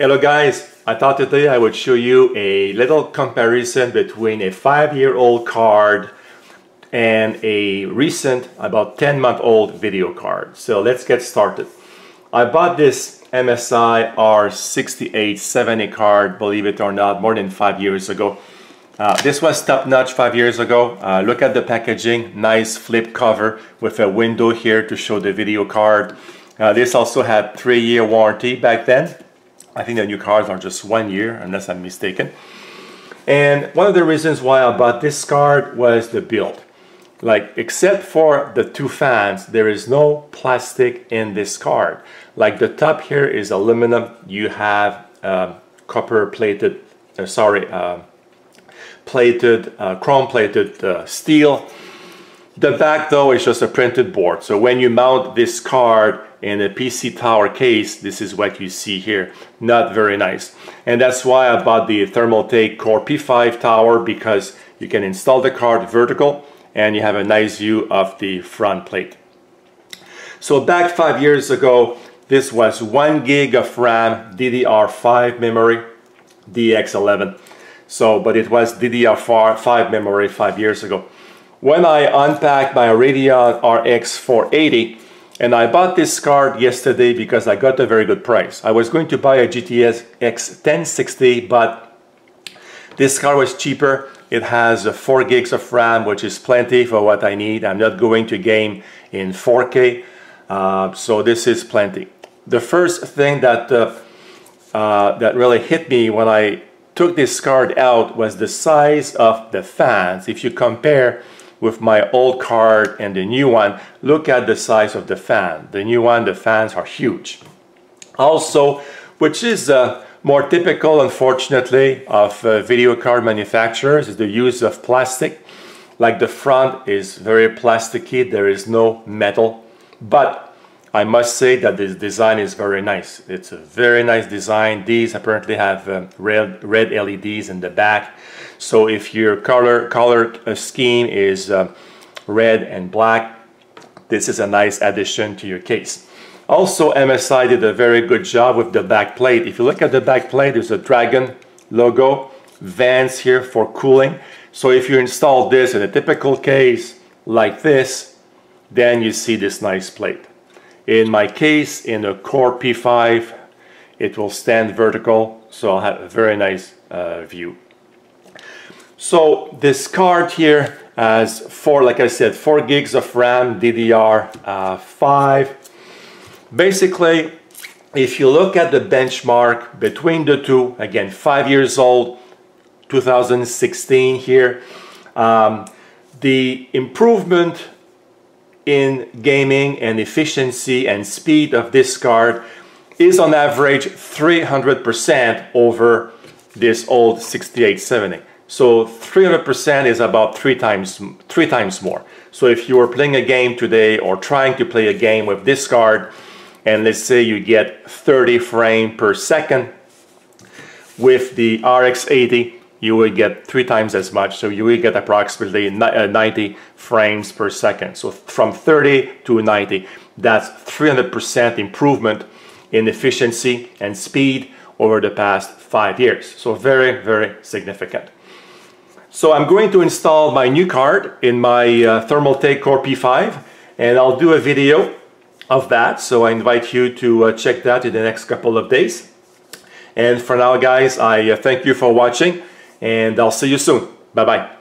Hello guys, I thought today I would show you a little comparison between a 5-year-old card and a recent, about 10-month-old video card. So let's get started. I bought this MSI R6870 card, believe it or not, more than 5 years ago. This was top-notch 5 years ago. Look at the packaging, nice flip cover with a window here to show the video card. This also had 3-year warranty back then. I think the new cards are just 1 year, unless I'm mistaken. And one of the reasons why I bought this card was the build. Like, except for the two fans, there is no plastic in this card. Like, the top here is aluminum. You have chrome plated steel. The back though is just a printed board. So when you mount this card in a PC tower case, this is what you see here. Not very nice. And that's why I bought the Thermaltake Core P5 tower, because you can install the card vertical and you have a nice view of the front plate. So back 5 years ago, this was 1 gig of RAM, DDR5 memory, DX11. So, but it was DDR5 memory 5 years ago. When I unpacked my Radeon RX 480, and I bought this card yesterday because I got a very good price. I was going to buy a GTX 1060, but this card was cheaper. It has 4 gigs of RAM, which is plenty for what I need. I'm not going to game in 4K, so this is plenty. The first thing that, that really hit me when I took this card out was the size of the fans. If you compare with my old card and the new one, look at the size of the fan. The new one, the fans are huge. Also, which is more typical, unfortunately, of video card manufacturers, is the use of plastic. Like, the front is very plasticky, there is no metal. But I must say that this design is very nice. It's a very nice design. These apparently have red LEDs in the back. So if your color scheme is red and black, this is a nice addition to your case. Also, MSI did a very good job with the back plate. If you look at the back plate, there's a dragon logo, vents here for cooling. So if you install this in a typical case like this, then you see this nice plate. In my case, in a Core P5, it will stand vertical, so I'll have a very nice view. So this card here has like I said, four gigs of RAM, DDR5. Basically, if you look at the benchmark between the two, again, 5 years old, 2016 here, the improvement in gaming and efficiency and speed of this card is on average 300% over this old 6870. So 300% is about three times more. So if you were playing a game today or trying to play a game with this card, and let's say you get 30 frames per second, with the RX 80, you will get 3 times as much. So you will get approximately 90 frames per second. So from 30 to 90, that's 300% improvement in efficiency and speed over the past 5 years. So very, very significant. So I'm going to install my new card in my Thermaltake Core P5, and I'll do a video of that. So I invite you to check that in the next couple of days. And for now, guys, I thank you for watching, and I'll see you soon. Bye-bye.